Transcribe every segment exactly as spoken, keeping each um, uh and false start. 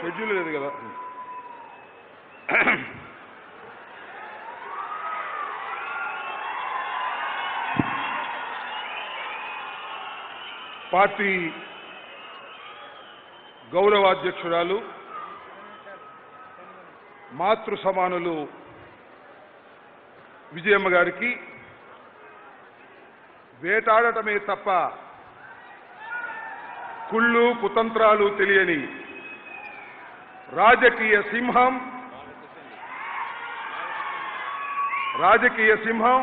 Schedule లేదు కదా. Party గౌరవాధ్యక్షురాలు మాతృ సమానులు విజయమ్మ గారికి వేటాడటమే తప్ప కుళ్ళు కుతంత్రాలు తెలియని రాజకీయ సింహం రాజకీయ సింహం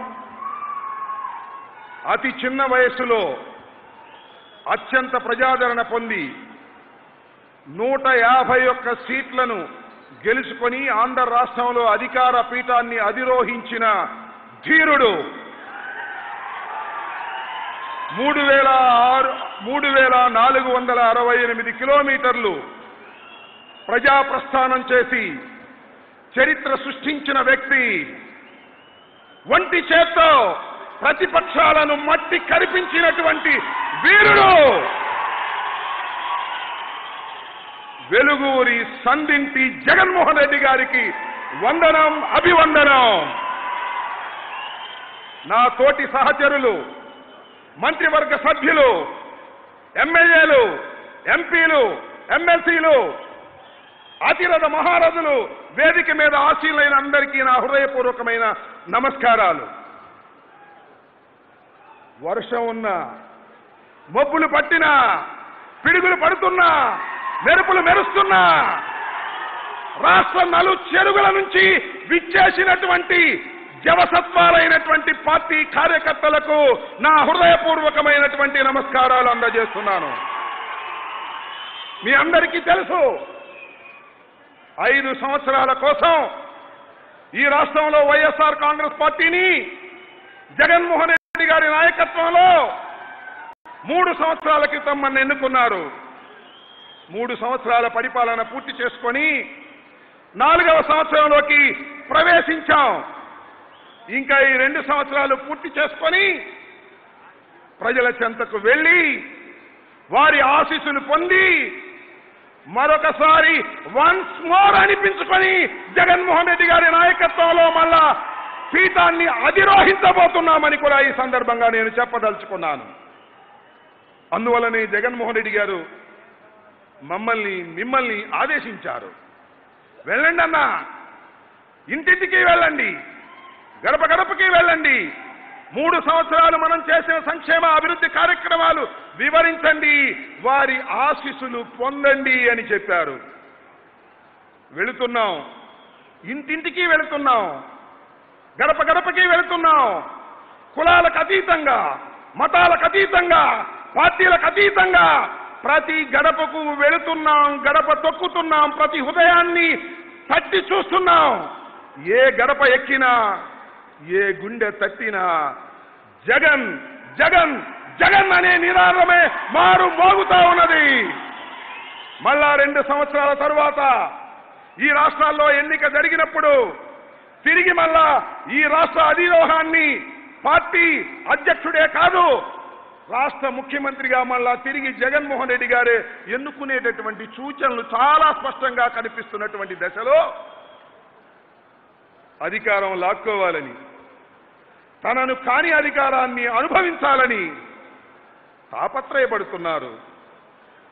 అతి చిన్న వయస్సులో అత్యంత ప్రజాదరణ పొంది నూట యాభై ఒక్క సీట్లను గెలుచుకొని ఆంధ్ర రాష్ట్రంలో అధికార పీఠాన్ని అధిరోహించిన ధీరుడు మూడు వేల ఆరు మూడు వేల నాలుగు వందల అరవై ఎనిమిది కిలోమీటర్లు ప్రజా ప్రస్థానం చేసి చరిత్ర సృష్టించిన వ్యక్తి వంటి చేత్తో ప్రతిపక్షాలను మట్టి కరిపించినటువంటి వీరుడు వెలుగూరి సందింటి జగన్మోహన్ రెడ్డి గారికి వందనం, అభివందనం. నా తోటి సహచరులు, మంత్రివర్గ సభ్యులు, ఎమ్మెల్యేలు, ఎంపీలు, ఎమ్మెల్సీలు, అతిరథ మహారథులు, వేదిక మీద ఆశీలైన అందరికీ నా హృదయపూర్వకమైన నమస్కారాలు. వర్షం ఉన్నా, మబ్బులు పట్టినా, పిడుగులు పడుతున్నా, మెరుపులు మెరుస్తున్నా, రాష్ట్ర నలు చెరుగుల నుంచి విచ్చేసినటువంటి జవసత్వాలైనటువంటి పార్టీ కార్యకర్తలకు నా హృదయపూర్వకమైనటువంటి నమస్కారాలు అందజేస్తున్నాను. మీ అందరికీ తెలుసు, ఐదు సంవత్సరాల కోసం ఈ రాష్ట్రంలో వైఎస్ఆర్ కాంగ్రెస్ పార్టీని జగన్మోహన్ రెడ్డి గారి నాయకత్వంలో మూడు సంవత్సరాల క్రితం నన్ను ఎన్నుకున్నారు. మూడు సంవత్సరాల పరిపాలన పూర్తి చేసుకొని నాలుగవ సంవత్సరంలోకి ప్రవేశించాం. ఇంకా ఈ రెండు సంవత్సరాలు పూర్తి చేసుకొని ప్రజల చెంతకు వెళ్ళి వారి ఆశీస్సులు పొంది మరొకసారి వన్స్ మోర్ అనిపించుకొని జగన్మోహన్ రెడ్డి గారి నాయకత్వంలో మళ్ళా పీఠాన్ని అధిరోహించబోతున్నామని కూడా ఈ సందర్భంగా నేను చెప్పదలుచుకున్నాను. అందువల్లనే జగన్మోహన్ రెడ్డి గారు మమ్మల్ని మిమ్మల్ని ఆదేశించారు, వెళ్ళండి అన్నా, ఇంటింటికి వెళ్ళండి, గడప గడపకి వెళ్ళండి, మూడు సంవత్సరాలు మనం చేసిన సంక్షేమ అభివృద్ధి కార్యక్రమాలు వివరించండి, వారి ఆశీస్సులు పొందండి అని చెప్పారు. వెళుతున్నాం, ఇంటింటికి వెళుతున్నాం, గడప గడపకి వెళుతున్నాం. కులాలకు అతీతంగా, మతాలకు అతీతంగా, పార్టీలకు అతీతంగా ప్రతి గడపకు వెళుతున్నాం, గడప తొక్కుతున్నాం, ప్రతి హృదయాన్ని తట్టి చూస్తున్నాం. ఏ గడప ఎక్కినా, ఏ గుండె తట్టినా జగన్ జగన్ జగన్ అనే నినాదమే మారు మోగుతా ఉన్నది. మళ్ళా రెండు సంవత్సరాల తరువాత ఈ రాష్ట్రాల్లో ఎన్నిక జరిగినప్పుడు తిరిగి మళ్ళా ఈ రాష్ట్ర అధిరోహాన్ని పార్టీ అధ్యక్షుడే కాదు, రాష్ట్ర ముఖ్యమంత్రిగా మళ్ళా తిరిగి జగన్మోహన్ రెడ్డి గారే ఎన్నుకునేటటువంటి సూచనలు చాలా స్పష్టంగా కనిపిస్తున్నటువంటి దశలో అధికారం లాక్కోవాలని, తనను కాని అధికారాన్ని అనుభవించాలని తాపత్రయపడుతున్నారు.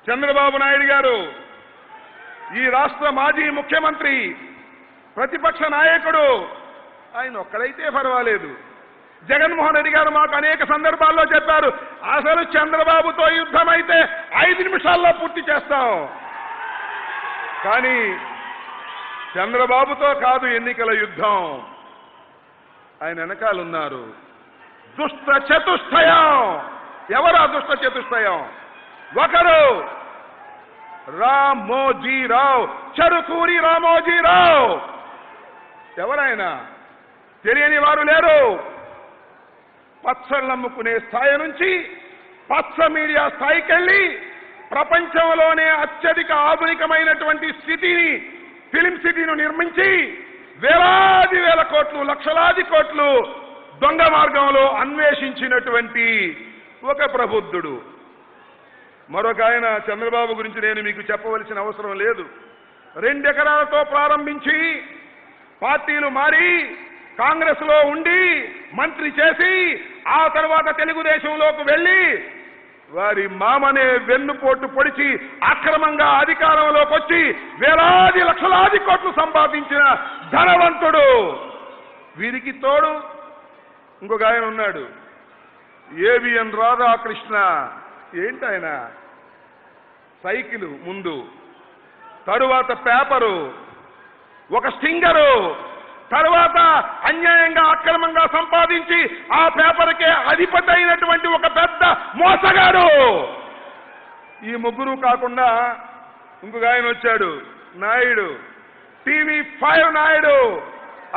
చంద్రబాబు నాయుడు గారు, ఈ రాష్ట్ర మాజీ ముఖ్యమంత్రి, ప్రతిపక్ష నాయకుడు, ఆయన ఒక్కడైతే పర్వాలేదు. జగన్మోహన్ రెడ్డి గారు మాకు అనేక సందర్భాల్లో చెప్పారు, అసలు చంద్రబాబుతో యుద్ధం అయితే ఐదు నిమిషాల్లో పూర్తి చేస్తాం. కానీ చంద్రబాబుతో కాదు ఎన్నికల యుద్ధం, ఆయన వెనకాలన్నారు. దుష్ట చతుష్టయం. ఎవరు ఆ దుష్ట చతుష్టయం? ఒకరు రామోజీ రావు, చెరుకూరి రామోజీ రావు. ఎవరైనా తెలియని వారు లేరు. పచ్చళ్ళు అమ్ముకునే స్థాయి నుంచి పచ్చ మీడియా స్థాయికెళ్ళి ప్రపంచంలోనే అత్యధిక ఆధునికమైనటువంటి సిటీని, ఫిలిం సిటీని నిర్మించి వేలాది వేల కోట్లు, లక్షలాది కోట్లు దొంగ మార్గంలో అన్వేషించినటువంటి ఒక ప్రబుద్ధుడు. మరొక ఆయన, చంద్రబాబు గురించి నేను మీకు చెప్పవలసిన అవసరం లేదు, రెండు ఎకరాలతో ప్రారంభించి పార్టీలు మారి కాంగ్రెస్ లో ఉండి మంత్రి చేసి ఆ తర్వాత తెలుగుదేశంలోకి వెళ్ళి వారి మామనే వెన్నుపోటు పొడిచి అక్రమంగా అధికారంలోకి వచ్చి వేలాది లక్షలాది కోట్లు సంపాదించిన ధనవంతుడు. వీరికి తోడు ఇంకొక ఆయన ఉన్నాడు, ఏబిఎన్ రాధాకృష్ణ. ఏంటి ఆయన? సైకిల్ ముందు, తరువాత పేపరు, ఒక స్టింగరు, తర్వాత అన్యాయంగా అక్రమంగా సంపాదించి ఆ పేపర్కే అధిపతి అయినటువంటి ఒక పెద్ద మోసగాడు. ఈ ముగ్గురు కాకుండా ఇంకొక ఆయన వచ్చాడు, నాయుడు, టీవీ ఫైవ్ నాయుడు.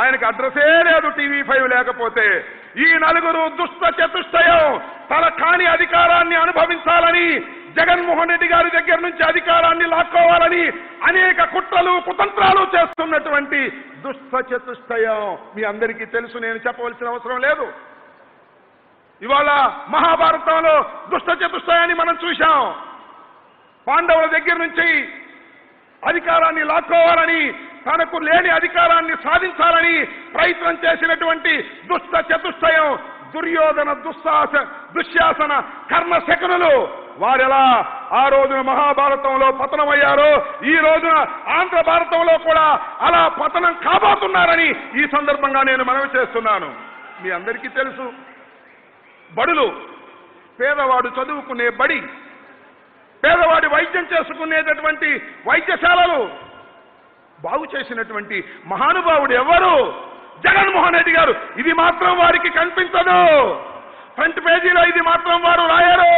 ఆయనకు అడ్రస్సే లేదు టీవీ ఫైవ్ లేకపోతే. ఈ నలుగురు దుష్ట చతుష్టయం తన కాని అధికారాన్ని అనుభవించాలని, జగన్మోహన్ రెడ్డి గారి దగ్గర నుంచి అధికారాన్ని లాక్కోవాలని అనేక కుట్రలు కుతంత్రాలు చేస్తున్నటువంటి దుష్ట చతుష్టయం మీ అందరికీ తెలుసు, నేను చెప్పవలసిన అవసరం లేదు. ఇవాళ మహాభారతంలో దుష్ట చతుష్టయాన్ని మనం చూశాం. పాండవుల దగ్గర నుంచి అధికారాన్ని లాక్కోవాలని, తనకు లేని అధికారాన్ని సాధించాలని ప్రయత్నం చేసినటువంటి దుష్ట చతుష్టయం, దుర్యోధన, దుస్సాస, దుశ్శాసన, కర్ణ శకునులు. వారెలా ఆ రోజున మహాభారతంలో పతనమయ్యారో ఈ రోజున ఆంధ్ర భారతంలో కూడా అలా పతనం కాబోతున్నారని ఈ సందర్భంగా నేను మనవి చేస్తున్నాను. మీ అందరికీ తెలుసు, బడులు, పేదవాడు చదువుకునే బడి, పేదవాడి వైద్యం చేసుకునేటటువంటి వైద్యశాలలు బాగు చేసినటువంటి మహానుభావుడు ఎవరు? జగన్మోహన్ రెడ్డి గారు. ఇది మాత్రం వారికి కనిపించదు, ఫ్రంట్ పేజీలో ఇది మాత్రం వారు రాయరు.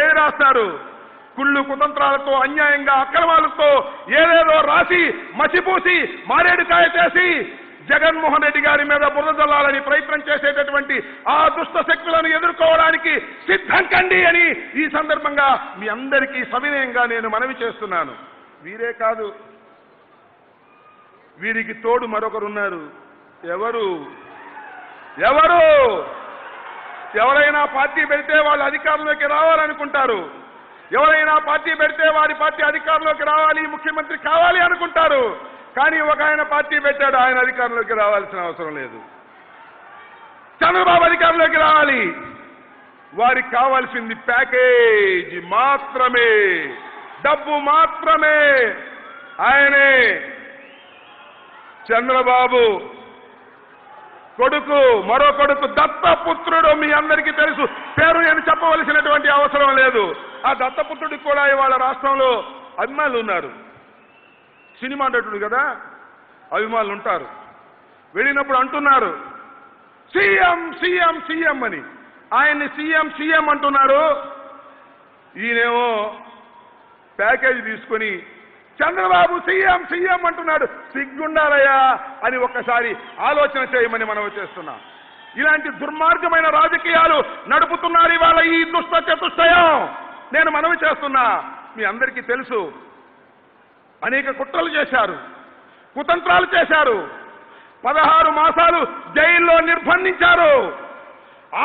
ఏ రాస్తారు? కుళ్ళు కుతంత్రాలతో, అన్యాయంగా అక్రమాలతో ఏదేదో రాసి మసిపూసి మారేడుకాయ చేసి జగన్మోహన్ రెడ్డి గారి మీద బురద జల్లాలని ప్రయత్నం చేసేటటువంటి ఆ దుష్ట శక్తులను ఎదుర్కోవడానికి సిద్ధం కండి అని ఈ సందర్భంగా మీ అందరికీ సవినయంగా నేను మనవి చేస్తున్నాను. వీరే కాదు, వీరికి తోడు మరొకరున్నారు. ఎవరు? ఎవరు? ఎవరైనా పార్టీ పెడితే వాళ్ళు అధికారంలోకి రావాలనుకుంటారు, ఎవరైనా పార్టీ పెడితే వారి పార్టీ అధికారంలోకి రావాలి, ముఖ్యమంత్రి కావాలి అనుకుంటారు. కానీ ఒక ఆయన పార్టీ పెట్టాడు, ఆయన అధికారంలోకి రావాల్సిన అవసరం లేదు. చంద్రబాబు అధికారంలోకి రావాలి, వారికి కావాల్సింది ప్యాకేజీ మాత్రమే, డబ్బు మాత్రమే. ఆయనే చంద్రబాబు కొడుకు, మరో కొడుకు, దత్తపుత్రుడు. మీ అందరికీ తెలుసు, పేరు నేను చెప్పవలసినటువంటి అవసరం లేదు. ఆ దత్తపుత్రుడికి కూడా ఇవాళ రాష్ట్రంలో అభిమానులు ఉన్నారు. సినిమా నటుడు కదా, అభిమానులు ఉంటారు. వెళ్ళినప్పుడు అంటున్నారు సీఎం సీఎం సీఎం అని. ఆయన్ని సీఎం సీఎం అంటున్నారు, ఈయనేమో ప్యాకేజీ తీసుకొని చంద్రబాబు సీఎం సీఎం అంటున్నాడు. సిగ్గుండాలయ్యా అని ఒక్కసారి ఆలోచన చేయమని మనం చేస్తున్నాం. ఇలాంటి దుర్మార్గమైన రాజకీయాలు నడుపుతున్నారు ఇవాళ ఈ దుష్ట చతుష్టయం. నేను మనవి చేస్తున్నా, మీ అందరికీ తెలుసు, అనేక కుట్రలు చేశారు, కుతంత్రాలు చేశారు, పదహారు మాసాలు జైల్లో నిర్బంధించారు,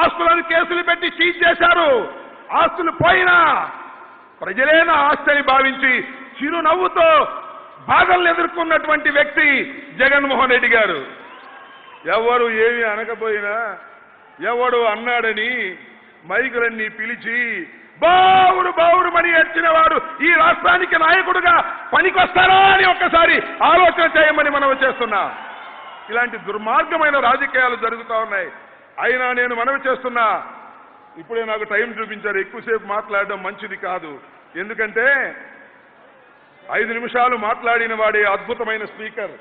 ఆస్తులను కేసులు పెట్టి సీజ్ చేశారు. ఆస్తులు పోయినా ప్రజలేనా ఆస్తిని భావించి చిరునవ్వుతో బాధలను ఎదుర్కొన్నటువంటి వ్యక్తి జగన్మోహన్ రెడ్డి గారు. ఎవరు ఏమి అనకపోయినా ఎవడు అన్నాడని మైకులన్నీ పిలిచి బావురు బావురు మని ఏడ్చిన వాడు ఈ రాష్ట్రానికి నాయకుడుగా పనికొస్తారా అని ఒక్కసారి ఆలోచన చేయమని మనం చేస్తున్నా. ఇలాంటి దుర్మార్గమైన రాజకీయాలు జరుగుతూ ఉన్నాయి. అయినా నేను మనవి చేస్తున్నా, ఇప్పుడే నాకు టైం చూపించారు, ఎక్కువసేపు మాట్లాడడం మంచిది కాదు. ఎందుకంటే ఐదు నిమిషాలు మాట్లాడిన వాడే అద్భుతమైన స్పీకర్.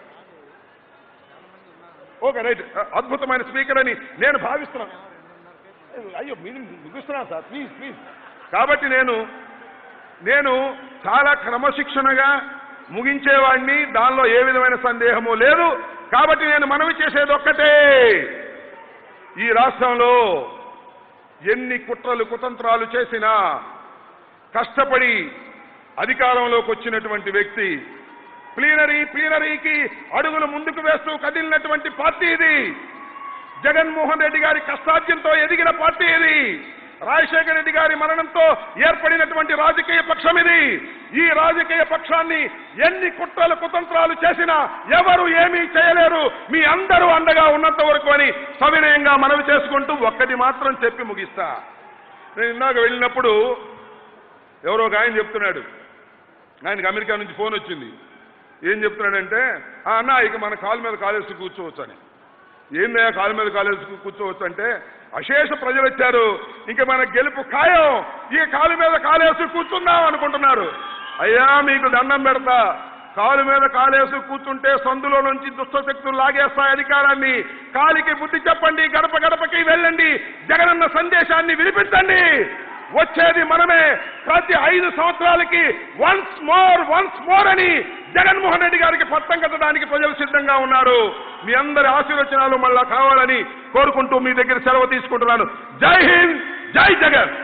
ఓకే రైట్, అద్భుతమైన స్పీకర్ అని నేను భావిస్తున్నాను. అయ్యో మీరు ముగిస్తున్నాను సార్, ప్లీజ్ ప్లీజ్. కాబట్టి నేను నేను చాలా క్రమశిక్షణగా ముగించేవాడిని, దానిలో ఏ విధమైన సందేహము లేదు. కాబట్టి నేను మనవి చేసేది ఒక్కటే, ఈ రాష్ట్రంలో ఎన్ని కుట్రలు కుతంత్రాలు చేసినా కష్టపడి అధికారంలోకి వచ్చినటువంటి వ్యక్తి, ప్లీనరీ ప్లీనరీకి అడుగులు ముందుకు వేస్తూ కదిలినటువంటి పార్టీ ఇది, జగన్మోహన్ రెడ్డి గారి కష్టార్జనతో ఎదిగిన పార్టీ ఇది, రాజశేఖర రెడ్డి గారి మరణంతో ఏర్పడినటువంటి రాజకీయ పక్షం ఇది. ఈ రాజకీయ పక్షాన్ని ఎన్ని కుట్రలు కుతంత్రాలు చేసినా ఎవరు ఏమీ చేయలేరు, మీ అందరూ అండగా ఉన్నంత వరకు అని సవినయంగా మనవి చేసుకుంటూ ఒక్కటి మాత్రం చెప్పి ముగిస్తా. నేను ఇందాక వెళ్ళినప్పుడు ఎవరో ఒక ఆయన చెప్తున్నాడు, ఆయనకి అమెరికా నుంచి ఫోన్ వచ్చింది. ఏం చెప్తున్నాడంటే, అన్నా ఇక మన కాలు మీద కాలేసి కూర్చోవచ్చు అని. ఏందయ్యా కాలు మీద కాలేసి కూర్చోవచ్చు అంటే, అశేష ప్రజలు వచ్చారు, ఇంకా మన గెలుపు ఖాయం, ఈ కాలు మీద కాలేసి కూర్చుందాం అనుకుంటున్నారు. అయ్యా మీకు దండం పెడతా, కాలు మీద కాలేసి కూర్చుంటే సందులో నుంచి దుష్టశక్తులు లాగేస్తాయి అధికారాన్ని. కాలికి బుద్ధి చెప్పండి, గడప గడపకి వెళ్ళండి, జగనన్న సందేశాన్ని వినిపించండి. వచ్చేది మనమే, ప్రతి ఐదు సంవత్సరాలకి వన్స్ మోర్ వన్స్ మోర్ అని జగన్మోహన్ రెడ్డి గారికి పట్టం కట్టడానికి ప్రజలు సిద్ధంగా ఉన్నారు. మీ అందరి ఆశీర్వచనాలు మళ్ళా కావాలని కోరుకుంటూ మీ దగ్గర సెలవు తీసుకుంటున్నాను. జై హింద్, జై జగన్.